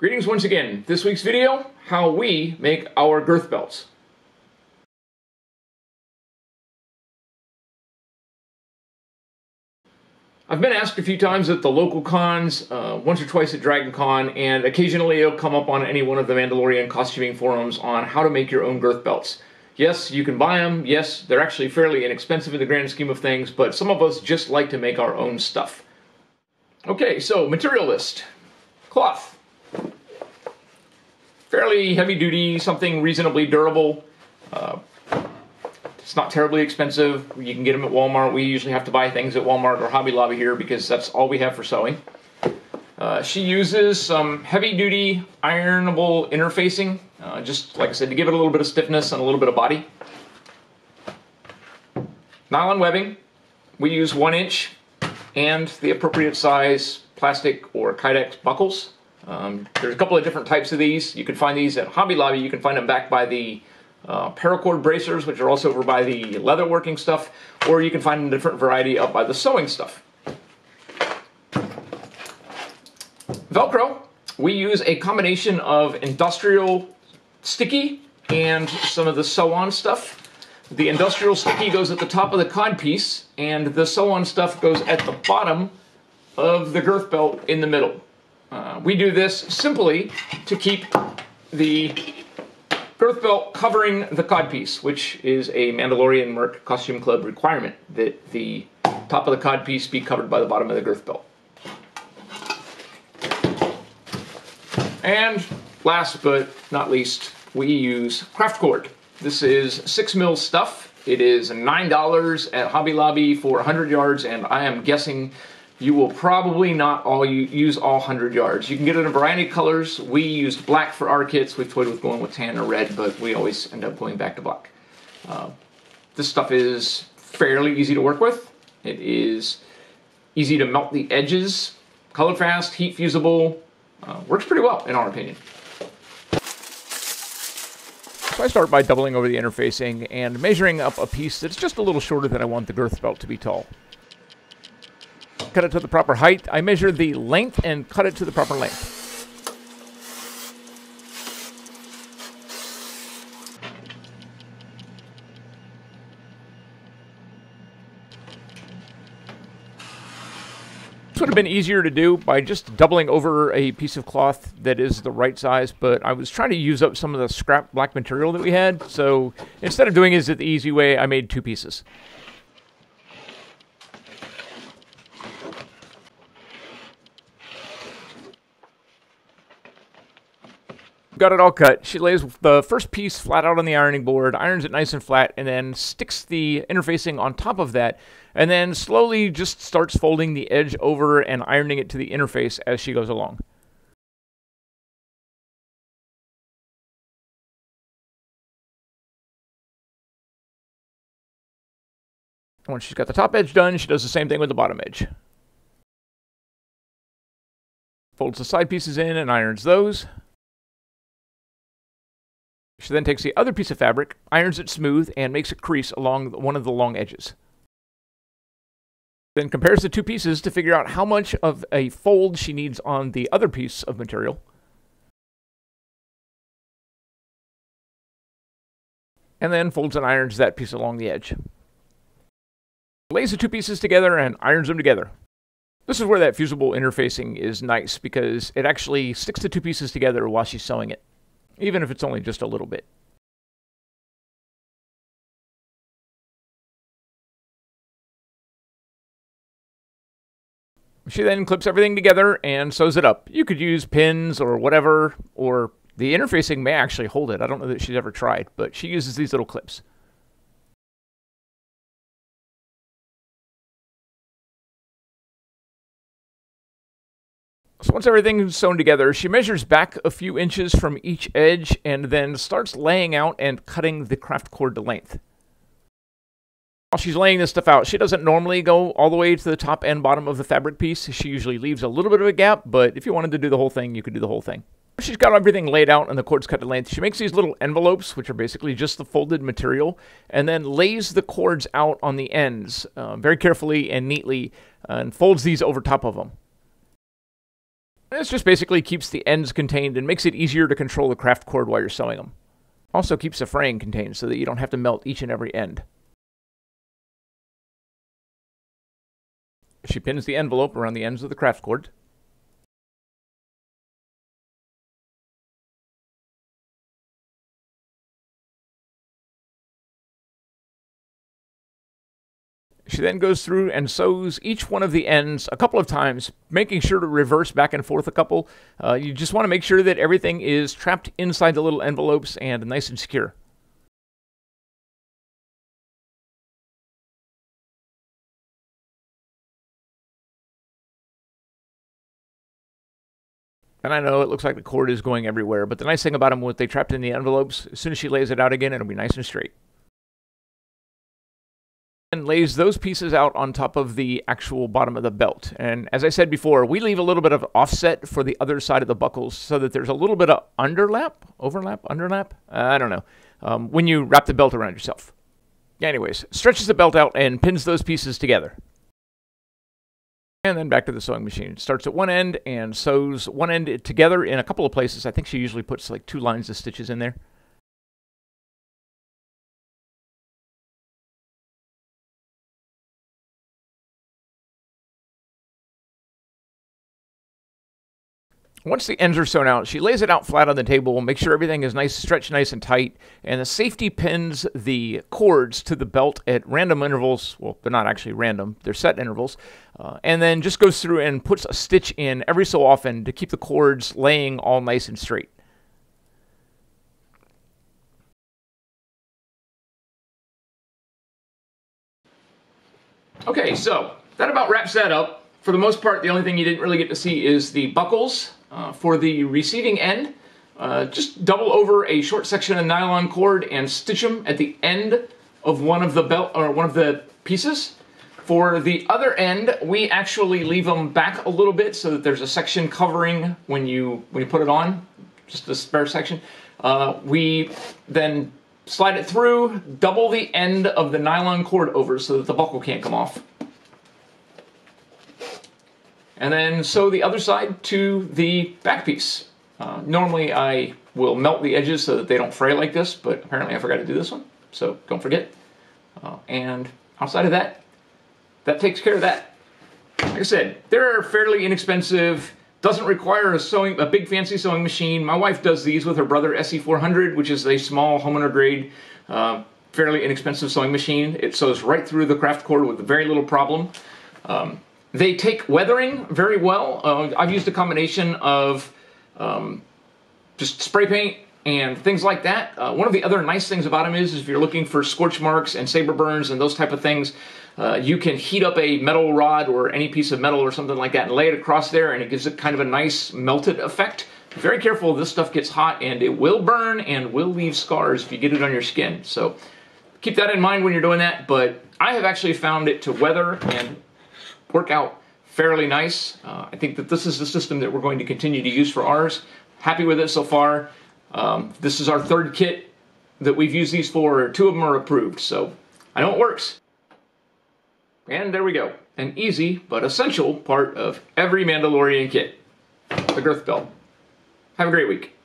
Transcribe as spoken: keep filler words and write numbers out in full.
Greetings once again. This week's video, how we make our girth belts. I've been asked a few times at the local cons, uh, once or twice at Dragon Con, and occasionally it'll come up on any one of the Mandalorian costuming forums on how to make your own girth belts. Yes, you can buy them. Yes, they're actually fairly inexpensive in the grand scheme of things, but some of us just like to make our own stuff. Okay, so material list. Cloth. Fairly heavy duty, something reasonably durable. Uh, It's not terribly expensive. You can get them at Walmart. We usually have to buy things at Walmart or Hobby Lobby here because that's all we have for sewing. Uh, she uses some heavy-duty ironable interfacing, uh, just like I said, to give it a little bit of stiffness and a little bit of body. Nylon webbing. We use one inch and the appropriate size plastic or Kydex buckles. Um, there's a couple of different types of these. You can find these at Hobby Lobby. You can find them back by the Uh, paracord bracers, which are also over by the leather working stuff, or you can find a different variety up by the sewing stuff. Velcro. We use a combination of industrial sticky and some of the sew-on stuff. The industrial sticky goes at the top of the cod piece, and the sew-on stuff goes at the bottom of the girth belt in the middle. Uh, we do this simply to keep the girth belt covering the codpiece, which is a Mandalorian Merc Costume Club requirement, that the top of the codpiece be covered by the bottom of the girth belt. And last but not least, we use craft cord. This is six mil stuff. It is nine dollars at Hobby Lobby for one hundred yards, and I am guessing you will probably not all use all one hundred yards. You can get it in a variety of colors. We used black for our kits. We've toyed with going with tan or red, but we always end up going back to black. Uh, this stuff is fairly easy to work with. It is easy to melt the edges, color fast, heat fusible. Uh, works pretty well, in our opinion. So I start by doubling over the interfacing and measuring up a piece that's just a little shorter than I want the girth belt to be tall. Cut it to the proper height. I measure the length and cut it to the proper length. This would have been easier to do by just doubling over a piece of cloth that is the right size, but I was trying to use up some of the scrap black material that we had, so instead of doing it the easy way, I made two pieces. Got it all cut. She lays the first piece flat out on the ironing board, irons it nice and flat, and then sticks the interfacing on top of that, and then slowly just starts folding the edge over and ironing it to the interface as she goes along. Once she's got the top edge done, she does the same thing with the bottom edge. Folds the side pieces in and irons those. She then takes the other piece of fabric, irons it smooth, and makes a crease along one of the long edges. Then compares the two pieces to figure out how much of a fold she needs on the other piece of material. And then folds and irons that piece along the edge. Lays the two pieces together and irons them together. This is where that fusible interfacing is nice because it actually sticks the two pieces together while she's sewing it, even if it's only just a little bit. She then clips everything together and sews it up. You could use pins or whatever, or the interfacing may actually hold it. I don't know that she's ever tried, but she uses these little clips. So once everything's sewn together, she measures back a few inches from each edge and then starts laying out and cutting the craft cord to length. While she's laying this stuff out, she doesn't normally go all the way to the top and bottom of the fabric piece. She usually leaves a little bit of a gap, but if you wanted to do the whole thing, you could do the whole thing. She's got everything laid out and the cord's cut to length. She makes these little envelopes, which are basically just the folded material, and then lays the cords out on the ends uh, very carefully and neatly uh, and folds these over top of them. This just basically keeps the ends contained and makes it easier to control the craft cord while you're sewing them. Also keeps the fraying contained so that you don't have to melt each and every end. She pins the envelope around the ends of the craft cord. She then goes through and sews each one of the ends a couple of times, making sure to reverse back and forth a couple. Uh, you just want to make sure that everything is trapped inside the little envelopes and nice and secure. And I know it looks like the cord is going everywhere, but the nice thing about them was they trapped in the envelopes. As soon as she lays it out again, it'll be nice and straight. And lays those pieces out on top of the actual bottom of the belt. And as I said before, we leave a little bit of offset for the other side of the buckles so that there's a little bit of underlap, overlap, underlap, uh, I don't know, um, when you wrap the belt around yourself. Anyways, stretches the belt out and pins those pieces together. And then back to the sewing machine. Starts at one end and sews one end together in a couple of places. I think she usually puts like two lines of stitches in there. Once the ends are sewn out, she lays it out flat on the table, make sure everything is nice, stretched nice and tight, and the safety pins the cords to the belt at random intervals. Well, they're not actually random, they're set intervals, uh, and then just goes through and puts a stitch in every so often to keep the cords laying all nice and straight. Okay, so that about wraps that up. For the most part, the only thing you didn't really get to see is the buckles. Uh, for the receiving end, uh, just double over a short section of nylon cord and stitch them at the end of one of the belt or one of the pieces. For the other end, we actually leave them back a little bit so that there's a section covering when you when you put it on, just a spare section. Uh, we then slide it through, double the end of the nylon cord over so that the buckle can't come off. And then sew the other side to the back piece. Uh, normally I will melt the edges so that they don't fray like this, but apparently I forgot to do this one, so don't forget. Uh, and outside of that, that takes care of that. Like I said, they're fairly inexpensive, doesn't require a, sewing, a big fancy sewing machine. My wife does these with her Brother S E four hundred, which is a small homeowner grade, uh, fairly inexpensive sewing machine. It sews right through the craft cord with very little problem. Um, They take weathering very well. Uh, I've used a combination of um, just spray paint and things like that. Uh, one of the other nice things about them is, is if you're looking for scorch marks and saber burns and those type of things, uh, you can heat up a metal rod or any piece of metal or something like that and lay it across there, and it gives it kind of a nice melted effect. Be very careful, this stuff gets hot and it will burn and will leave scars if you get it on your skin. So keep that in mind when you're doing that, but I have actually found it to weather and work out fairly nice. Uh, I think that this is the system that we're going to continue to use for ours. Happy with it so far. Um, this is our third kit that we've used these for. Two of them are approved, so I know it works. And there we go. An easy but essential part of every Mandalorian kit. The girth belt. Have a great week.